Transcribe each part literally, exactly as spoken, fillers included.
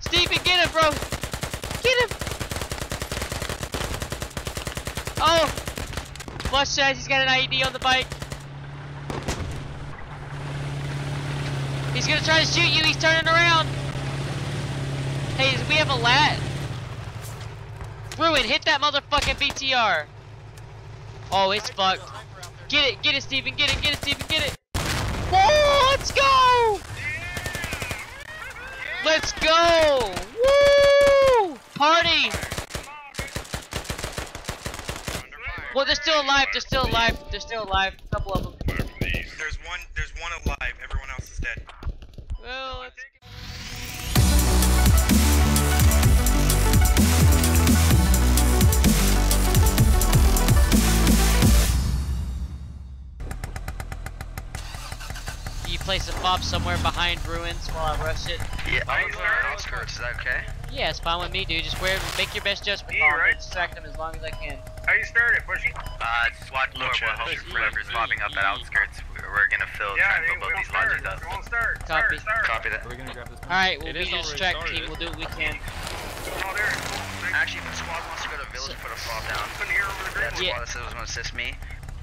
Stevie, get him, bro! Get him! Oh! Flush says he's got an I E D on the bike. He's gonna try to shoot you, he's turning around! Hey, we have a L A T. Ruin, hit that motherfucking B T R. Oh, it's fucked. Get it, get it, Steven, get it, get it, Steven, get it. Whoa, let's go! Let's go! Woo! Party! Well, they're still alive, they're still alive, they're still alive. A couple of them. There's one, there's one alive, everyone else is dead. Well, let's go. Place a F O B somewhere behind ruins while I rush it. Yeah, I'm going on outskirts, is that okay? Yeah, it's fine with me, dude. Just wear, make your best judgment call, right? Distract them as long as I can. How you starting it, Bushy? Uh, SWAT lower will help you whoever's popping up at outskirts. We're gonna fill, try and fill both these lodges up. Copy. Copy that. Alright, we'll be the distract team, we'll do what we can. Actually, if the squad wants to go to village and put a F O B down, that squad that said was gonna assist me,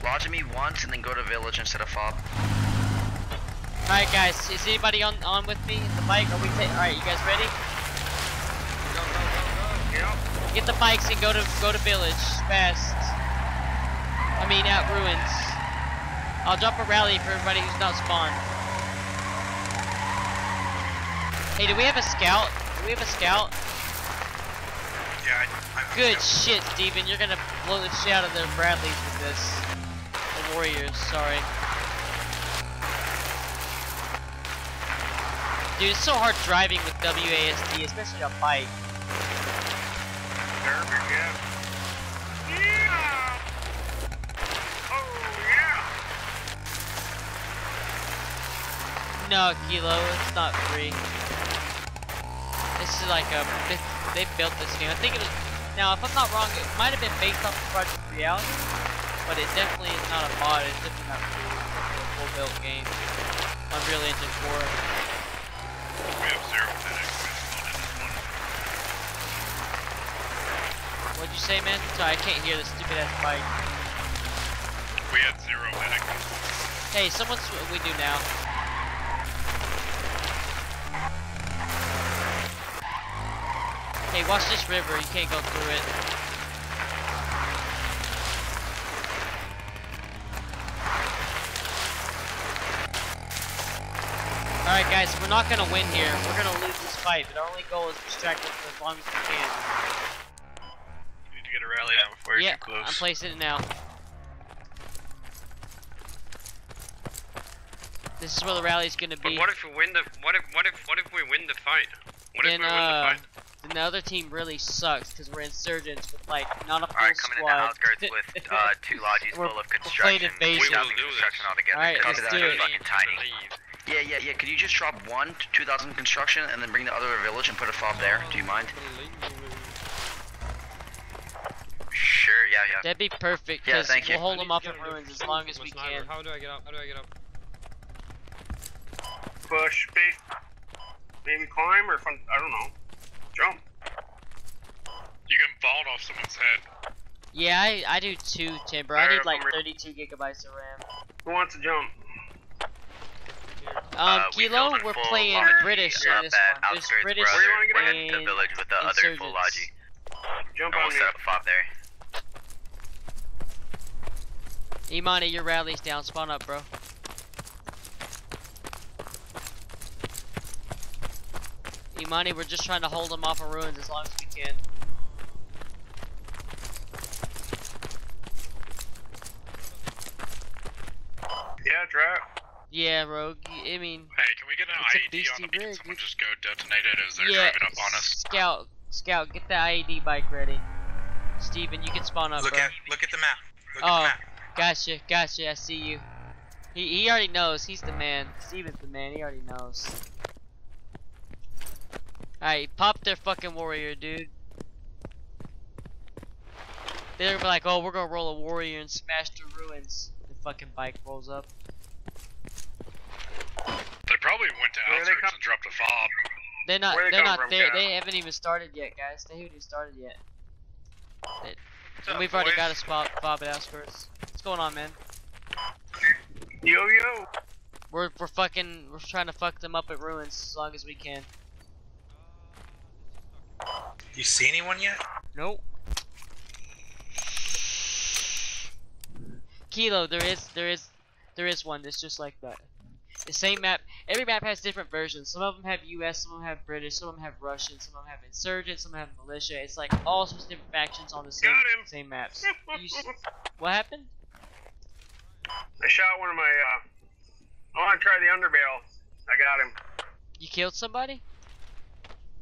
lodge me once and then go to village instead of F O B. Alright guys, is anybody on, on with me in the bike? Are we ta Alright, you guys ready? Go, go, go, go. Yeah. Get the bikes and go to go to village fast. I mean out ruins. I'll drop a rally for everybody who's not spawned. Hey, do we have a scout? Do we have a scout? Yeah, I, I'm Good I'm shit, Steven, you're gonna blow the shit out of the Bradleys with this. The Warriors, sorry. Dude, it's so hard driving with W A S D, especially a bike. Perfect, yeah. Yeah! Oh, yeah! No, Kilo, it's not free. This is like a... They built this game. I think it was... Now, if I'm not wrong, it might have been based off of Project Reality, but it definitely is not a mod. It's definitely not free. It's a full-built game. Unreal Engine four. We have zero medics. What'd you say, man? Sorry, I can't hear the stupid ass bike. We had zero medics. Hey, someone's what we do now. Hey, watch this river. You can't go through it. Alright guys, we're not gonna win here. We're gonna lose this fight, but our only goal is to distract them for as long as we can. You need to get a rally down before you're yeah, too close. I'm placing it now. This is where the rally's gonna be. But what if we win the what if what if what if we win the fight? What then, if we win uh, the fight? Then the other team really sucks because we're insurgents with like not a full right, squad. Alright, coming in with uh, two lodges full of construction. We will construction do Alright, let's do it. Fucking tiny. Yeah, yeah, yeah. Could you just drop one to two thousand construction and then bring the other village and put a F O B there? Do you mind? Sure, yeah, yeah. That'd be perfect. Yeah, thank you. We'll hold them up in ruins as long as we can. How do I get up? How do I get up? Push, base. Maybe climb or fun, I don't know. Jump. You can vault off someone's head. Yeah, I, I do too, Timber. I need like thirty-two gigabytes of RAM. Who wants to jump? Um, uh, Kilo, we we're playing Logi, British in this one. There's British we're other, and the village with the other full Logi. Jump and on we'll set up a F O B there. Imani, your rally's down. Spawn up, bro. Imani, we're just trying to hold them off of ruins as long as we can. Yeah, trap. Yeah, Rogue, I mean... Hey, can we get an I E D on them? Can someone just go detonate it as they're yeah, driving up on us? Scout, Scout, get the I E D bike ready. Steven, you can spawn up, look bro. At, look at the map. Look oh, at the map. Gotcha, gotcha, I see you. He, he already knows, he's the man. Steven's the man, he already knows. Alright, pop their fucking warrior, dude. They're gonna be like, oh, we're gonna roll a warrior and smash the ruins. The fucking bike rolls up. They probably went to outskirts and dropped a F O B. They're not. They they're not from, there. Guy? They haven't even started yet, guys. They haven't even started yet. They, and we've already boys? got a spot. Bob at outskirts. What's going on, man? Yo yo. We're we're fucking. We're trying to fuck them up at ruins as long as we can. You see anyone yet? Nope. Kilo, there is, there is, there is one that's just like that. The same map. Every map has different versions. Some of them have U S, some of them have British, some of them have Russian, some of them have insurgent, some of them have militia. It's like all sorts of different factions on the same same maps. You, what happened? I shot one of my. Uh, I want to try the underbarrel. I got him. You killed somebody?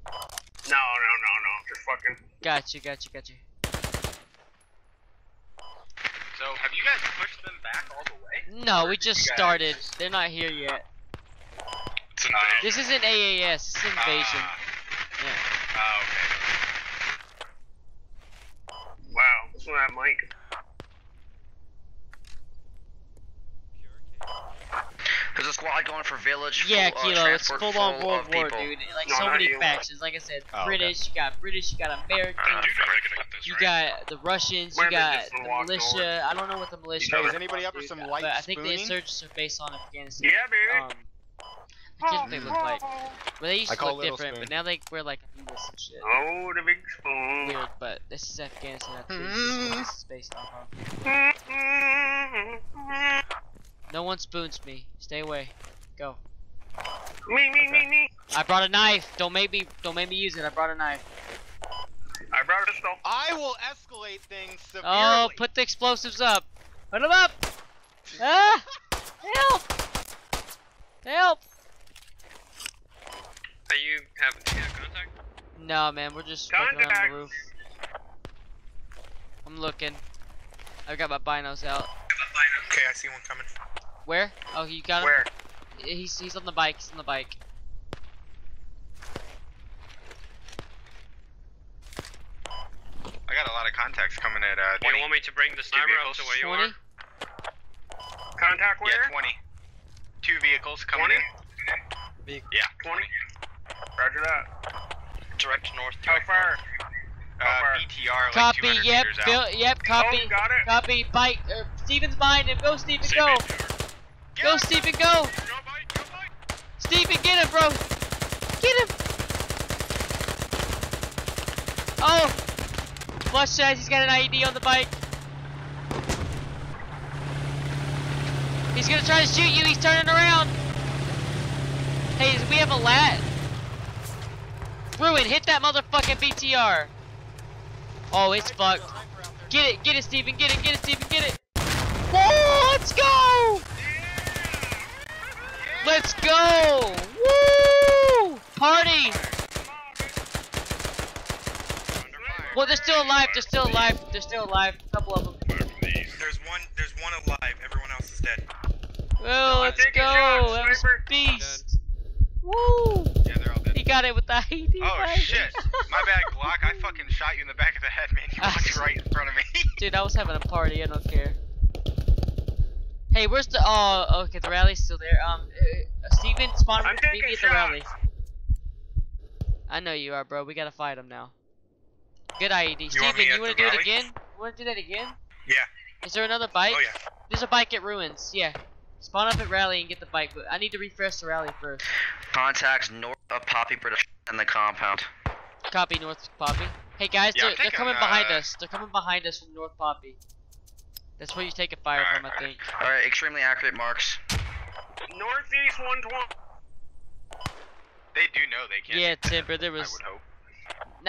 No, no, no, no. Just fucking. Got you, got you, got you. So, have you guys pushed them back all the way? No, we just started. Just... They're not here yet. It's an invasion. This isn't A A S, it's an invasion. Uh, yeah. Oh, okay. Wow, this one had Mike. There's a squad going for village. Yeah, full, Kilo, uh, it's full on World War, people. dude. Like no, so many you. factions. Like I said, oh, British. Okay. You got British. You got American. Uh, you right? got the Russians. Where you got the militia. Door. I don't know what the militia. Hey, is anybody up for some light spooning? I think the insurgents are based on Afghanistan. Yeah, baby. Um, I guess what they look like. Well, they used to look different, spoon. but now they wear like needles and shit. Oh, the big spoon. Weird, but this is Afghanistan. This is based on. No one spoons me. Stay away. Go. Me, me, me, me. I brought a knife. Don't make me. Don't make me use it. I brought a knife. I brought a pistol. I will escalate things severely. Oh, put the explosives up. Put them up. Ah! Help! Help! Are you having contact? No, man. We're just looking on the roof. I'm looking. I've got my binos out. Okay, I see one coming. Where? Oh, you got him? Where? He's, he's on the bike, he's on the bike. I got a lot of contacts coming at, uh, twenty. You want me to bring the sniper up to where twenty? You are? Contact where? Yeah, twenty. Two vehicles coming twenty? In. Vehicle. Yeah. twenty? Roger that. Direct north. How far? Uh, B T R, copy, like yep, bill, yep, copy, oh, got it. Copy, bike, er, Steven's behind him, go Steven, go! Go, go Steven, go! Go, bike, go bike. Steven, get him, bro! Get him! Oh! Flush says he's got an I E D on the bike. He's gonna try to shoot you, he's turning around! Hey, we have a L A T? Ruin, hit that motherfucking B T R! Oh, it's fucked. Get it, get it, Steven, get it, get it, Steven, get it. Whoa, let's go! Yeah. Let's go! Woo! Party! Well, they're still alive, they're still alive, they're still alive. A couple of them. There's one, there's one alive, everyone else is dead. Well, let's go! That was a beast! Woo! Yeah, they're all dead. He got it with the I E D. Oh shit! My bad, Glock. I fucking shot you in the back of the head, man. You walked right in front of me. Dude, I was having a party. I don't care. Hey, where's the? Oh, okay. The rally's still there. Um, uh, Steven, spawn me at the rally. I know you are, bro. We gotta fight him now. Good I E D. You Steven, want you wanna do rally? it again? You wanna do that again? Yeah. Is there another bike? Oh yeah. There's a bike at ruins. Yeah. Spawn up at rally and get the bike, but I need to refresh the rally first. Contacts north of Poppy Production and the compound. Copy, north of Poppy. Hey guys, yeah, they're, thinking, they're coming uh, behind us. They're coming behind us from North Poppy. That's where you take a fire right, from, I think. Alright, right, extremely accurate marks. Northeast one twenty. They do know they can't. Yeah, Timber, there was... I would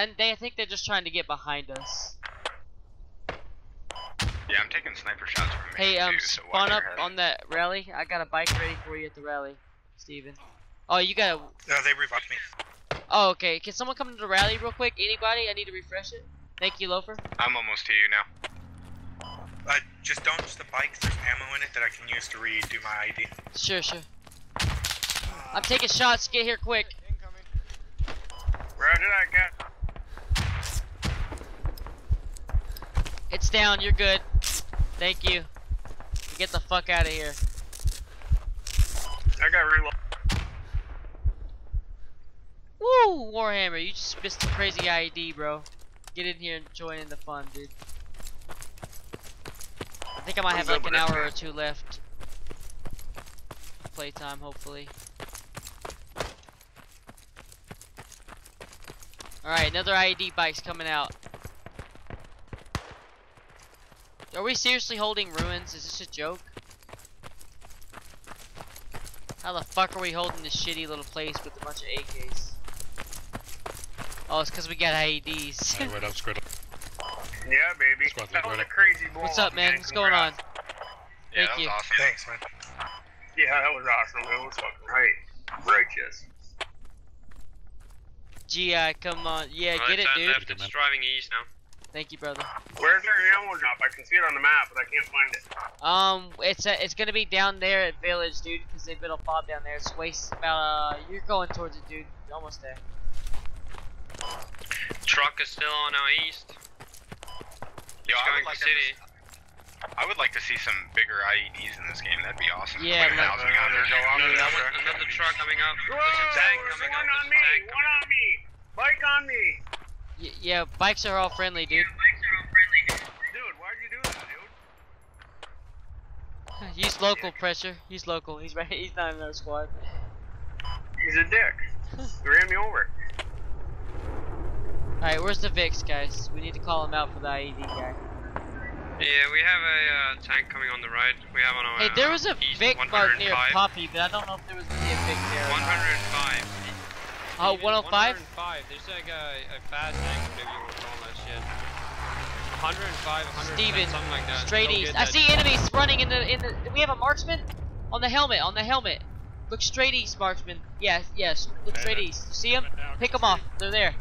hope. They, I think they're just trying to get behind us. Yeah, I'm taking sniper shots from me. Hey, um, too, so spawn up on that rally. I got a bike ready for you at the rally, Steven. Oh, you got a... No, they revived me. Oh, okay. Can someone come to the rally real quick? Anybody? I need to refresh it. Thank you, Loafer. I'm almost to you now. Uh, just don't use the bike. There's ammo in it that I can use to redo my I D. Sure, sure. I'm taking shots. Get here quick. Incoming. Roger that, guy. It's down, you're good. Thank you. Get the fuck out of here. I got reload. Woo! Warhammer, you just missed a crazy I E D, bro. Get in here and join in the fun, dude. I think I might have like an hour or two left. Playtime, hopefully. Alright, another I E D bike's coming out. Are we seriously holding ruins? Is this a joke? How the fuck are we holding this shitty little place with a bunch of A Ks? Oh, it's because we got I E Ds. Right, right up, squid. Yeah, baby. Squad that was a crazy ball. What's up, man? What's going on? Yeah, Thank that was you. Awesome. Thanks, man. Yeah, that was awesome. It was fucking great. Righteous. G I, come on. Yeah, well, get it, dude. Left. It's driving east now. Thank you, brother. Where's our ammo drop? I can see it on the map, but I can't find it. Um, it's a, it's gonna be down there at Village, dude, because they built a fob down there. It's waste about. Uh, you're going towards it, dude. You're almost there. Truck is still on our east. Yo, I would, like city. To, I would like to see some bigger I E Ds in this game. That'd be awesome. Yeah, like another, another, another, another, another truck coming up. Whoa, there's a tank coming one up. On me, tank one on me. Bike on me. Y yeah, bikes are all friendly, dude. Yeah, bikes are all friendly, dude. Dude, why'd you do that, dude? Use local pressure. Use local. He's right. He's not in our squad. He's a dick. He ran me over. Alright, where's the Vix, guys? We need to call him out for the I E D guy. Yeah, we have a uh, tank coming on the right. We have on our. Hey, there was a Vic mark near Poppy, but I don't know if there was really a Vic there. one oh five. Oh, one oh five? one oh five. There's like a, a fast tank, whatever you want to call that shit. one oh five, one oh five. Steven, something like that. Straight east. I see enemies running in the in the. We have a marksman on the helmet. On the helmet. Look straight east, marksman. Yes, yes. Look straight east. You see him? Pick them off. They're there.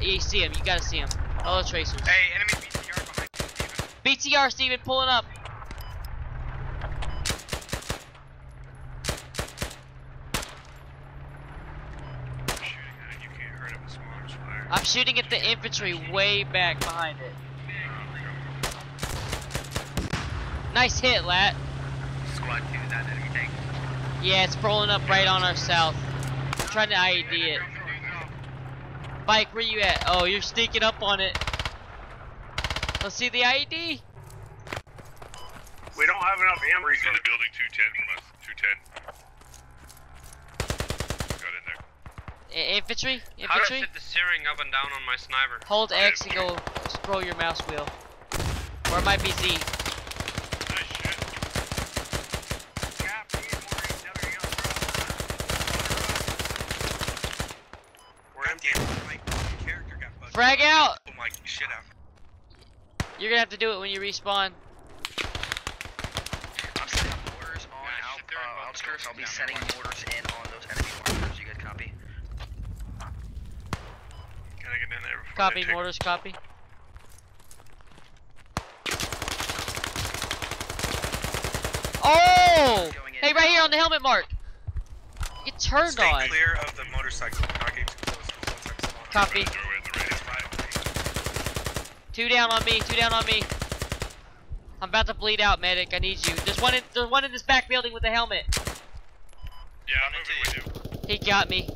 You see him, you gotta see him. Hello, tracers. Hey, enemy B T R behind you, Steven. B T R, Steven, pulling up. I'm shooting at it. You can't hurt it with some arms fire. I'm shooting at the infantry way back behind it. Nice hit, L A T. Squad two, is that enemy tank? Yeah, it's rolling up right on our south. I'm trying to I E D it. Bike, where you at? Oh, you're sneaking up on it. Let's see the I E D. We don't have enough ammo. He's in the building two ten from us. two ten. Got in there. I infantry? Infantry? How do I set the steering up and down on my sniper? Hold right, X and go scroll your mouse wheel. Or it might be Z. Frag out! Oh my shit out. You're gonna have to do it when you respawn. I'm setting up orders on uh, outskirts. I'll be setting orders in on those enemy mortars. You guys copy? Can I get in there before Copy, mortars, copy. Oh! Hey, right here on the helmet mark! It turned Stay on. Clear of the motorcycle. Copy. Two down on me, two down on me. I'm about to bleed out, medic. I need you. There's one in, there's one in this back building with a helmet. Yeah, I'm moving with you. He got me.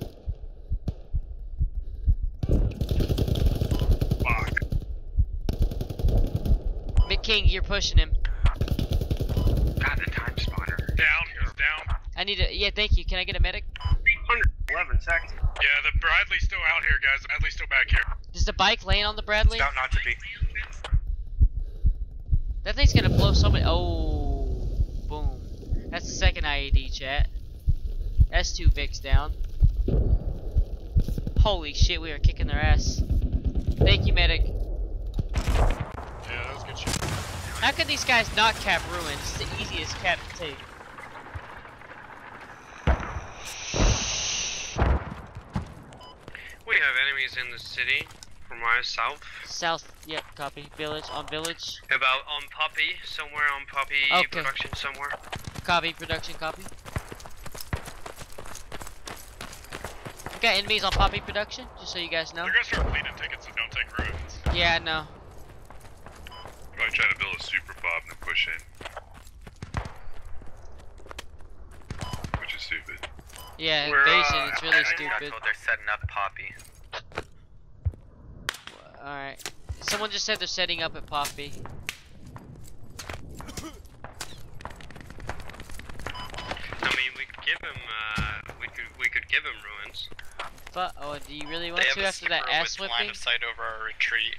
Fuck. McKing, you're pushing him. Got the time spawner. Down, he's down. I need a, yeah, thank you. Can I get a medic? one eleven seconds. Yeah, the Bradley's still out here, guys. The Bradley's still back here. Is the bike laying on the Bradley? It's not, not to be. That thing's gonna blow so many. Oh, boom. That's the second I E D, chat. That's two Vics down. Holy shit, we are kicking their ass. Thank you, medic. Yeah, that was good shit. How could these guys not cap ruins? It's the easiest cap to take. We have enemies in the city from our south. South, yep, copy. Village, on village. About on Poppy, somewhere on Poppy, okay. Production somewhere. Copy, production, copy. We got enemies on Poppy production, just so you guys know. They're gonna start bleeding tickets and don't take ruins. Yeah, no. You might try to build a super pop and push in. Which is stupid. Yeah, we're, invasion, uh, it's really stupid. They're setting up Poppy. Alright. Someone just said they're setting up at Poppy. I mean, we could give him, uh, we could, we could give him ruins. But, oh, do you really want they to after that ass whipping? Line of sight over our retreat.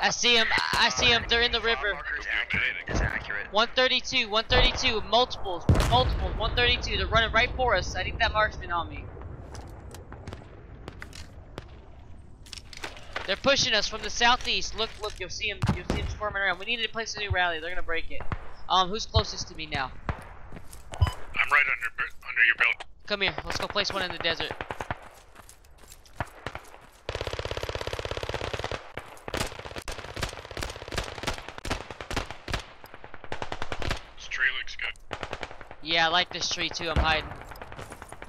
I see him, I see him, they're in the river. one thirty-two, one thirty-two, multiples, multiples, one thirty-two, they're running right for us. I think that marksman on me. They're pushing us from the southeast. Look, look, you'll see him, you'll see him squirming around. We need to place a new rally, they're gonna break it. Um, who's closest to me now? I'm right under, under your belt. Come here, let's go place one in the desert. Yeah, I like this tree too, I'm hiding.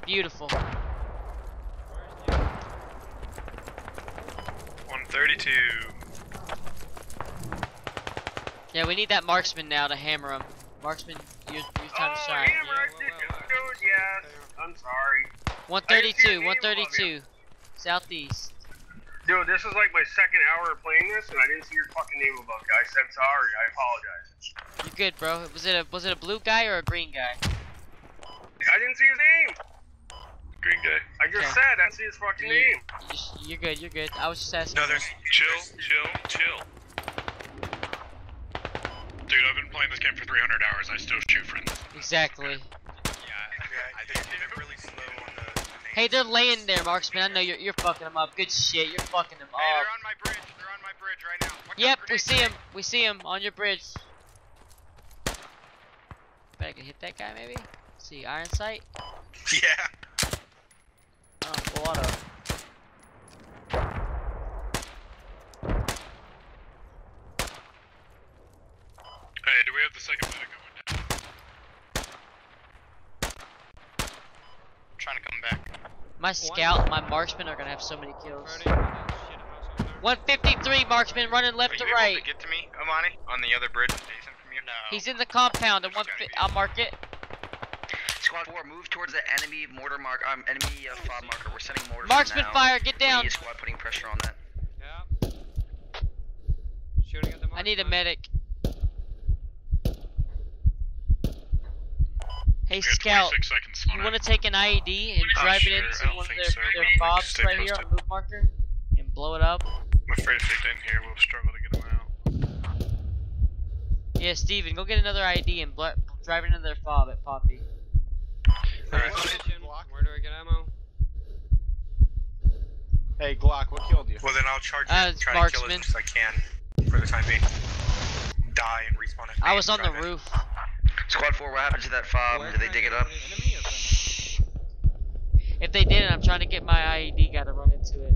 Beautiful. one thirty-two. Yeah, we need that marksman now to hammer him. Marksman, your, your time to shine. Oh, hammer, yeah, I did, dude, yes. I'm sorry. one thirty-two, one thirty-two. Southeast. Dude, this is like my second hour of playing this and I didn't see your fucking name above, guys. I'm sorry, I apologize. You're good, bro. Was it a was it a blue guy or a green guy? I didn't see his name. Green guy. I just okay. said I see his fucking you're, name. You're good. You're good. I was just asking. No, there's chill, chill, chill. Dude, I've been playing this game for three hundred hours. I still shoot friends. Exactly. Yeah, I think you've been really slow on the. Hey, they're laying there, marksman. I know you're you're fucking them up. Good shit. You're fucking them up. Hey, they're on my bridge. They're on my bridge right now. Watch yep, we see him. We see him on your bridge. I can hit that guy maybe? Let's see, iron sight? Yeah. Oh, full auto. Hey, do we have the second medic going now? I'm trying to come back. My scout, One. my marksman are gonna have so many kills. one fifty-three marksman running left to right. Are you able to get to me, Amani? On the other bridge adjacent? No. He's in the compound. At one I'll mark it. Squad four, move towards the enemy mortar mark. Um, enemy uh, F O B marker. We're sending mortars. Marksman fire. Get down. We need a squad putting pressure on that. Yeah. Shooting at the mark. I need a medic. Hey Scout, you want to take an I E D and Not drive sure. it into one of their, so. their F O Bs right here on move marker and blow it up? I'm afraid if they didn't here, we'll struggle to get them out. Yeah, Steven, go get another I D and bl drive into their fob at Poppy. Alright, where do I get ammo? Hey, Glock, what killed you? Well, then I'll charge you uh, and try marksman. to kill as much as I can for the time being. Die and respawn it. I was on the in. roof. Squad four, what happened to that fob? Did they dig it up? If they didn't, I'm trying to get my I E D, gotta run into it.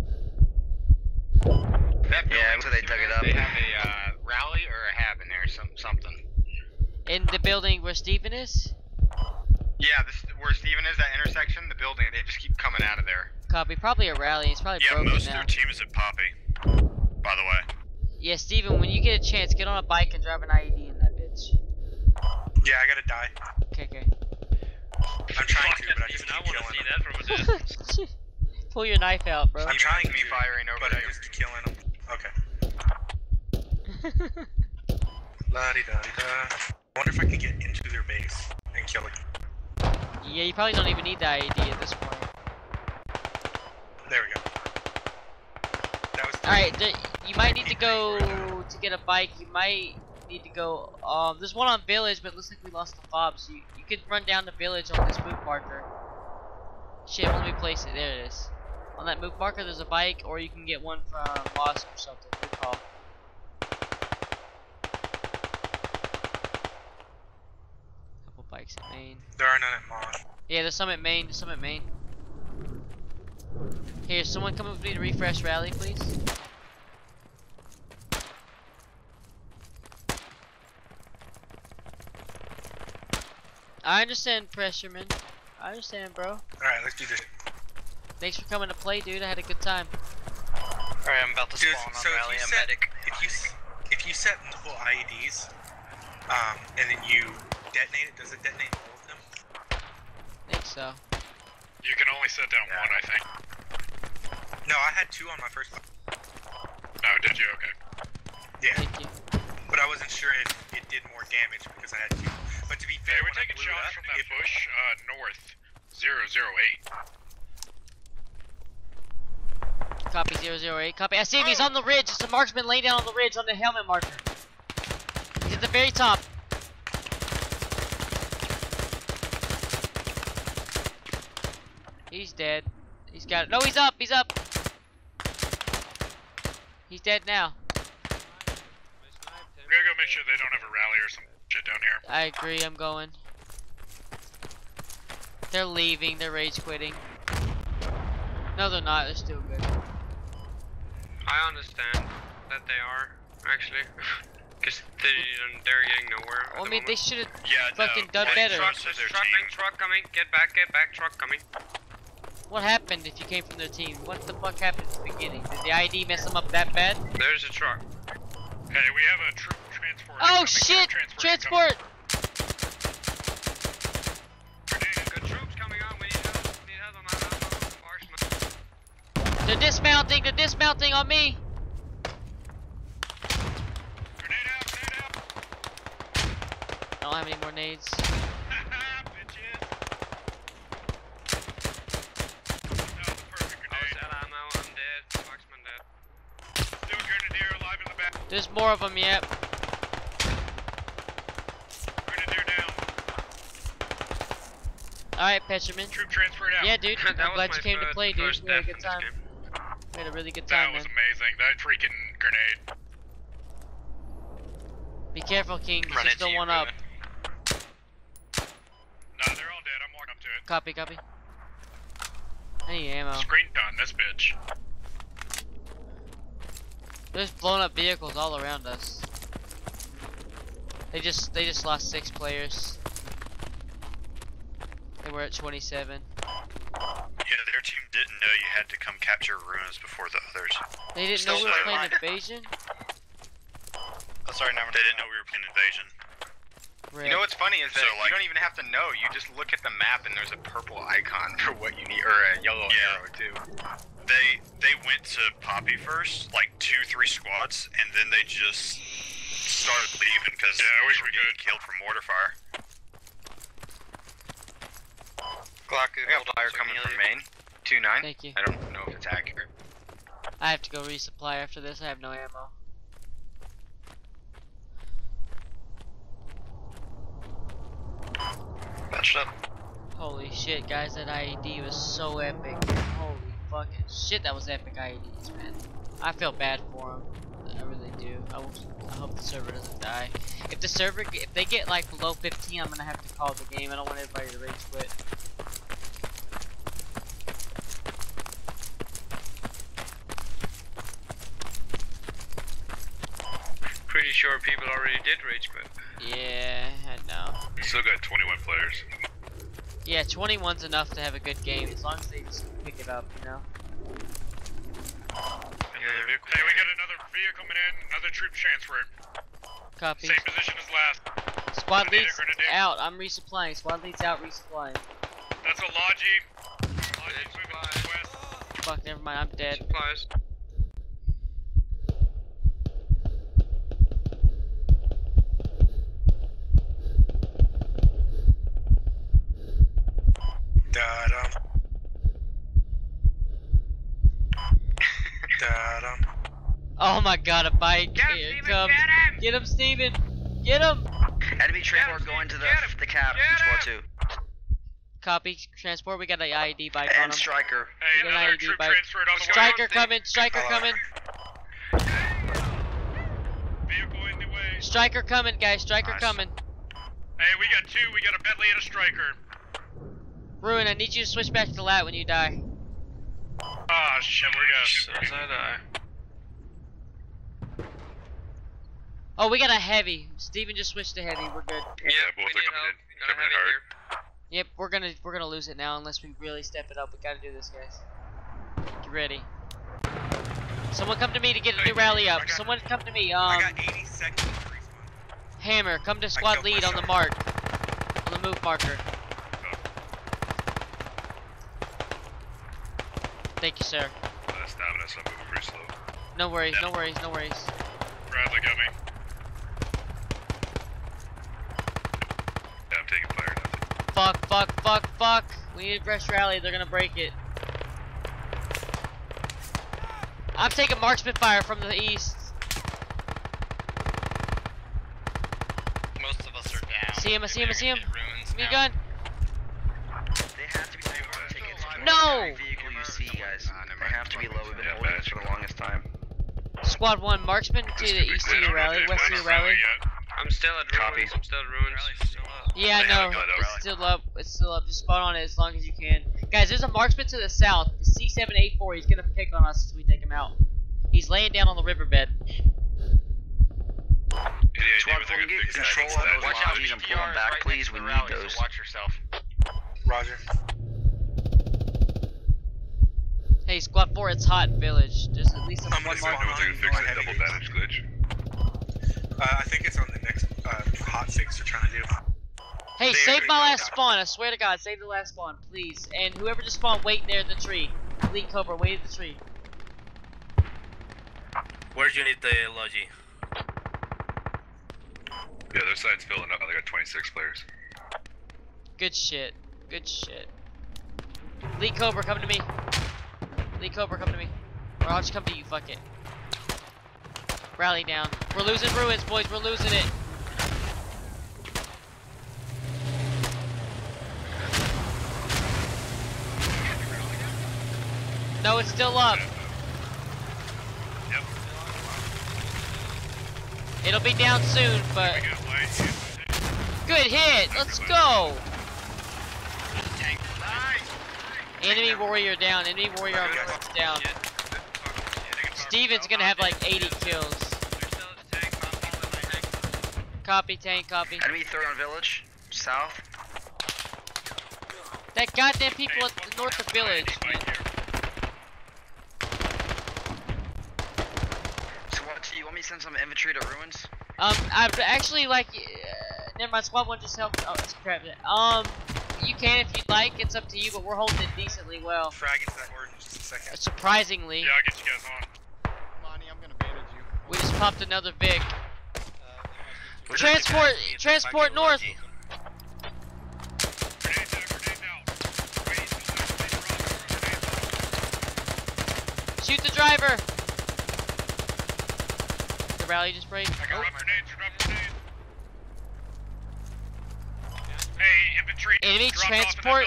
That yeah, until they dug it up. They have a, uh, rally or a hab in there, some something. In the building where Steven is? Yeah, this where Steven is, that intersection, the building, they just keep coming out of there. Copy, probably a rally, it's probably yeah, broken Yeah, most of their team is at Poppy, by the way. Yeah, Steven, when you get a chance, get on a bike and drive an I E D in that bitch. Yeah, I gotta die. Okay, okay. I'm trying Fuck to, but I just keep killing them. That from a distance. Pull your knife out, bro. I'm Steven trying to be firing over but there. But I just keep killing them. Okay. La -de -da -de -da. I wonder if I can get into their base and kill it. Yeah, you probably don't even need the I E D at this point. There we go. That was. Alright, you might need to go to get a bike. You might need to go. Um, there's one on village, but it looks like we lost the fob. So you, you could run down to village on this move marker. Shit, let me place it. There it is. On that move marker, there's a bike, or you can get one from Wasp or something. Good call. Bikes at Maine. There are none at Mon. Yeah, there's some at Maine. There's some at Maine. Here, someone come with me to refresh rally, please. I understand, pressure man. I understand, bro. Alright, let's do this. Thanks for coming to play, dude. I had a good time. Alright, I'm about to dude, spawn so on rally. I'm medic. If you, if you set multiple I E Ds, um, and then you detonate it? Does it detonate all of them? I think so. You can only set down yeah. one, I think. No, I had two on my first one. Oh, did you? Okay. Yeah. Thank you. But I wasn't sure if it did more damage because I had two. But to be fair, hey, we're taking shots from that bush uh, north, zero zero eight. Copy zero zero eight. Copy. I see him. Oh. He's on the ridge. It's a marksman laying down on the ridge on the helmet marker. He's at the very top. He's dead. He's got it. No, he's up. He's up. He's dead now. We gotta go make sure they don't have a rally or some shit down here. I agree. I'm going. They're leaving. They're rage quitting. No, they're not. They're still good. I understand that they are, actually. Because they, they're getting nowhere. I mean, moment. They should have yeah, fucking no. done better. Truck, truck, truck coming. Get back, get back. Truck coming. What happened if you came from their team? What the fuck happened at the beginning? Did the I D mess them up that bad? There's a truck. Hey, we have a troop transport. Oh shit! Transport! Good troops coming on. We need help. We need help on our marshman. They're dismounting. They're dismounting on me. Grenade out! Grenade out! I don't have any more nades. There's more of them, yep. Grenadier down. Alright, Petrman. Troop transferred out. Yeah, dude. I'm glad you came to play, dude. We had a good time. We had a really good time, man. That was amazing. That freaking grenade. Be careful, King. There's still one up. Nah, they're all dead. I'm walking up to it. Copy, copy. I need ammo. Screen gun, this bitch. There's blown up vehicles all around us. They just they just lost six players. They were at twenty-seven. Yeah, their team didn't know you had to come capture ruins before the others. They didn't Still know we were playing invasion? Oh, sorry, no, they didn't know we were playing invasion. Rip. You know what's funny is that so, like, you don't even have to know. You just look at the map and there's a purple icon for what you need, or a yellow yeah. arrow too. They they went to Poppy first, like two, three squads, and then they just started leaving because yeah, I wish we were getting good. killed from mortar fire. Glock, we got fire coming from main. Two nine. Thank you. I don't know if it's accurate. I have to go resupply after this. I have no ammo. Up. Holy shit, guys, that I E D was so epic. Holy fucking shit, that was epic I E Ds, man. I feel bad for them. I really do. I, will, I hope the server doesn't die. If the server, if they get like below fifteen, I'm gonna have to call the game. I don't want everybody to rage quit. Pretty sure people already did rage quit. Yeah, I know. We still got twenty-one players. Yeah, twenty-one's enough to have a good game, as long as they just pick it up, you know? Hey, we got another vehicle in, another troop transfer. Copy. Same position as last. Squad leads out, I'm resupplying. Squad leads out, resupplying. That's a Logi. Logi's moving west. Fuck, never mind, I'm dead. Supplies. Oh my god, a bike. Get him, Steven, comes. Get him! Get him, Steven! Get him! Enemy transport going to the, the cab, squad two. Copy, transport, we got an I E D bike and on him. And Striker. Hey, another I E D troop bike. Transferred on the Striker way. coming, Striker oh. coming. Vehicle in the way. Striker coming, guys, Striker nice. coming. Hey, we got two, we got a Bentley and a Striker. Ruin, I need you to switch back to L A T when you die. Ah, oh, shit, we're good. I die. Oh, we got a heavy. Steven just switched to heavy. We're good. Yeah, both are coming in. Coming in hard. Yep, we're gonna we're gonna lose it now unless we really step it up. We gotta do this, guys. Get ready. Someone come to me to get a new rally up. Someone come to me. Um, I got eighty seconds to respawn. Hammer, come to squad lead on the mark, on the move marker. Thank you, sir. Last time, but I still moving pretty slow. No worries, yeah. no worries, no worries. Bradley got me. Yeah, I'm taking fire. Nothing. Fuck, fuck, fuck, fuck. We need a fresh rally. They're gonna break it. I'm taking marksman fire from the east. Most of us are down. See him, I see him, I see him. Give me a gun. They have to be low. No! Every vehicle you see, guys. They have to be low. We've been holding this for the longest time. Squad one, marksman to the east of your rally, west of your rally. I'm still at ruins. I'm still at ruins. Yeah, I know. It's still up. It's still up. Just spawn on it as long as you can. Guys, there's a marksman to the south. C seven A four. He's gonna pick on us as we take him out. He's laying down on the riverbed. Squad one, get control on those lobbies and pull them back, please. We need those. Watch yourself. Roger. Hey, Squad four, it's hot in village. There's at least a I'm one mark. I'm gonna fix that double damage glitch. Uh, I think it's on the next uh, hot fix they're trying to do. Hey, save my last spawn. I swear to God, save the last spawn, please. And whoever just spawned, wait there at the tree. Lead cover, wait at the tree. Where'd you need the logi? Yeah, their side's filling up. They got twenty-six players. Good shit. Good shit. Lee Cobra, come to me. Lee Cobra, come to me. Or I'll just come to you, fuck it. Rally down. We're losing ruins, boys. We're losing it. No, it's still up. Yep. It'll be down soon, but... Good hit! Let's go! Enemy warrior down, enemy warrior on ruins down. Steven's gonna have like eighty kills. Copy, tank, copy. Enemy third on village, south. That goddamn people at the north of village. You want me to send some infantry to ruins? Um, I'm actually like, uh, never mind. Squad one just helped. Oh, it's crap. Um, you can if you'd like. It's up to you, but we're holding it decently well. Frag into that word in just a second. Uh, surprisingly. Yeah, I'll get you guys on. Lonnie, I'm gonna bandage you. We just popped another Vic. Uh, transport, transport north. Shoot the driver. Rally just break. I got oh. grenades, grenades. Hey, infantry. Enemy transport.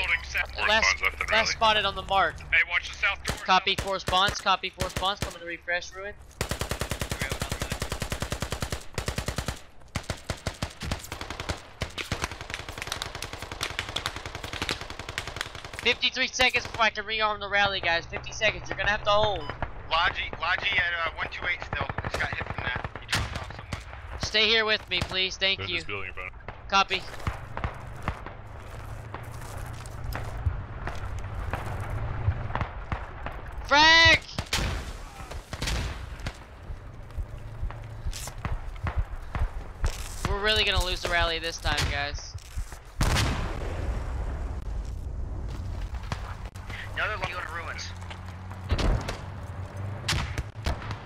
In last, last spotted on the mark. Hey, watch the south door. Copy four spawns. Copy four spawns. Coming to refresh ruin. Fifty-three seconds before I can rearm the rally, guys. Fifty seconds. You're gonna have to hold. Logi, Logi at uh, one two eight still. Just got hit. Stay here with me, please. Thank They're you. Building, Copy. Frag! We're really gonna lose the rally this time, guys. Another Logi on ruins.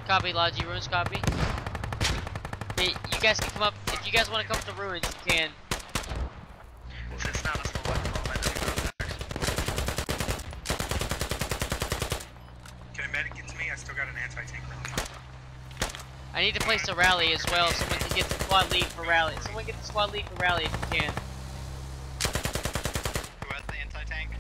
Copy, Logi ruins. Copy. You guys can come up, if you guys want to come up to ruins, you can. Can a medic get to me? I still got an anti-tank. I need to place a rally as well, someone can get the squad lead for rally. Someone get the squad lead for rally if you can. Who has the anti-tank?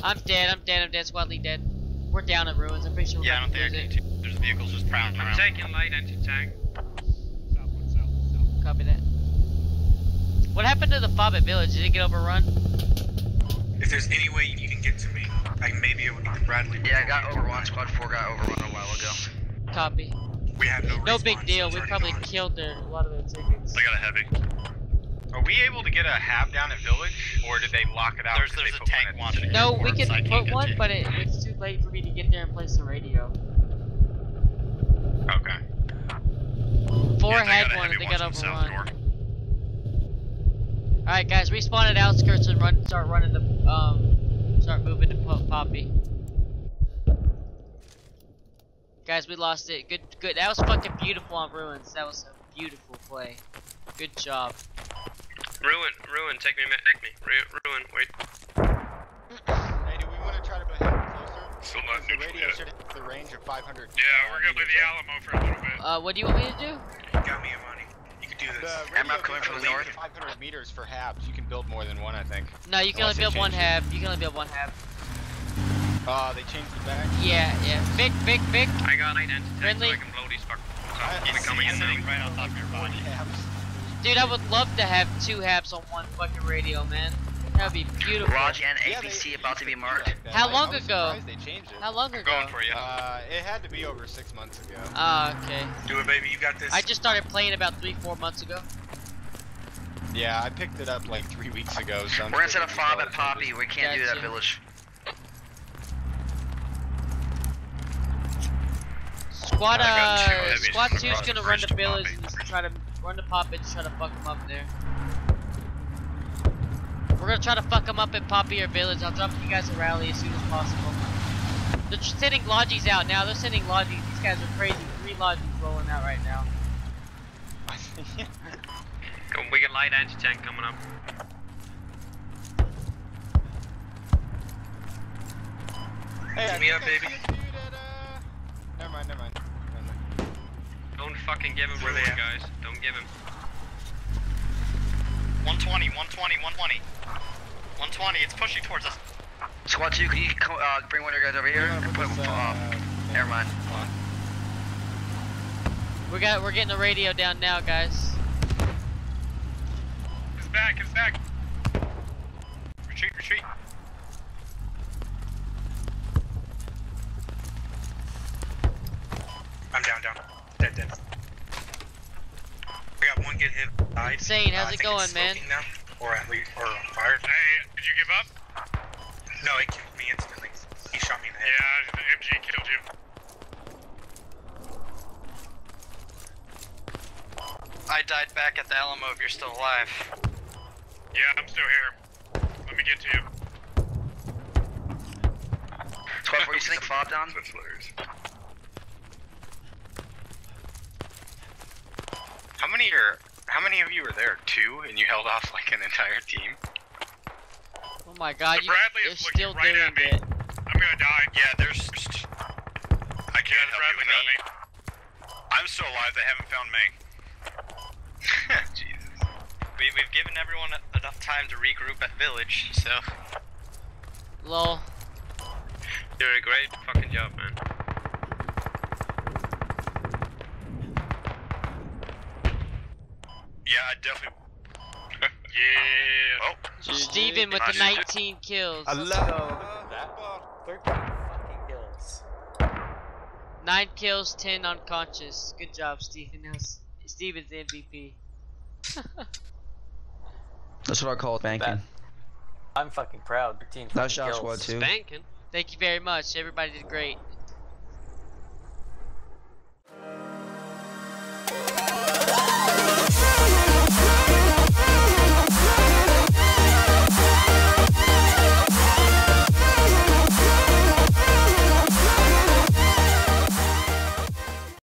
I'm dead, I'm dead, I'm dead, squad lead dead. We're down at ruins, I'm pretty sure we're yeah, gonna I don't think I can too. There's vehicles just prowling around. I'm taking light anti-tank. South one, south, south. Copy that. What happened to the F O B at village? Did it get overrun? If there's any way you can get to me, I maybe it would knock Bradley. Yeah, I got overrun. Squad four got overrun a while ago. Copy. We have no No big deal, we probably gone. killed their, a lot of their tickets. I got a heavy. Are we able to get a H A B down in village, or did they lock it out? There's, there's a tank wanted. No, we can put one, it. but it, it's too late for me to get there and place the radio. Okay. Four yeah, had one, they got overrun. Alright guys, respawn at outskirts and run. start running the um, Start moving to Poppy. Guys, we lost it. Good, good. That was fucking beautiful on Ruins. That was a beautiful play. Good job. Ruin, Ruin, take me, take me. Ruin, wait. Hey, do we want to try to put him closer? Still not neutral yet. The radio should hit the range of five hundred. Yeah, we're going to play the Alamo for a little bit. Uh, what do you want me to do? You got me, Imani. You can do this. I'm not coming from the north. five hundred meters for H A Bs. You can build more than one, I think. No, you can only build one H A B. You can only build one H A B. Uh, they changed the back. Yeah, yeah. Vic, Vic, Vic. I got eight anti tank so I can blow these fuckers up. I'm coming in right on top of your body. Dude, I would love to have two H A Bs on one fucking radio, man. That'd be beautiful. Raj and A P C yeah, they, about to be marked. Like How like, long ago? They changed it. How long ago? I'm going for you. Uh, it had to be over six months ago. Ah, uh, okay. Do it, baby. You got this. I just started playing about three, four months ago. Yeah, I picked it up like three weeks ago. So I'm We're gonna set a fob at Poppy. Numbers. We can't gotcha. do that village. Squad, uh, two squad two's gonna run the village and try to run to Poppy and try to fuck him up there. We're gonna try to fuck him up at Poppy or village. I'll drop you guys a rally as soon as possible. They're sending lodgies out now. They're sending lodgies. These guys are crazy. Three lodgies rolling out right now. We got light anti-tank coming up. Hey, Give me up, baby. Never mind, never mind, never mind. Don't fucking give him where they are, guys. Don't give him. one twenty, one twenty, one twenty. one twenty, it's pushing towards us. Squad two, can you uh, bring one of your guys over here? Yeah, put, this, uh, uh, never mind. We got, we're getting the radio down now, guys. It's back, it's back. Retreat, retreat. I'm down, down. Dead, dead. I got one get hit. Died. Insane, how's uh, it going, man? Now, or at least, or on fire. Hey, did you give up? No, he killed me instantly. He shot me in the head. Yeah, the M G killed you. I died back at the Alamo if you're still alive. Yeah, I'm still here. Let me get to you. twelve, were you sitting fob down? That's hilarious. How many are, how many of you were there? Two, and you held off like an entire team? Oh my god, the you, you're still right doing at me. it. I'm gonna die. Yeah, there's... I can't yeah, help you me. me. I'm still alive, they haven't found me. Jesus. We, we've given everyone enough time to regroup at village, so... Lol. You're a great fucking job, man. Yeah, I definitely. Yeah. Oh. Steven with the nineteen kills. I love that. thirteen fucking kills. Nine kills, ten unconscious. Good job, Steven. That was Steven's M V P. That's what I call banking. I'm fucking proud. Nice job, squad two. Banking. Thank you very much. Everybody did great.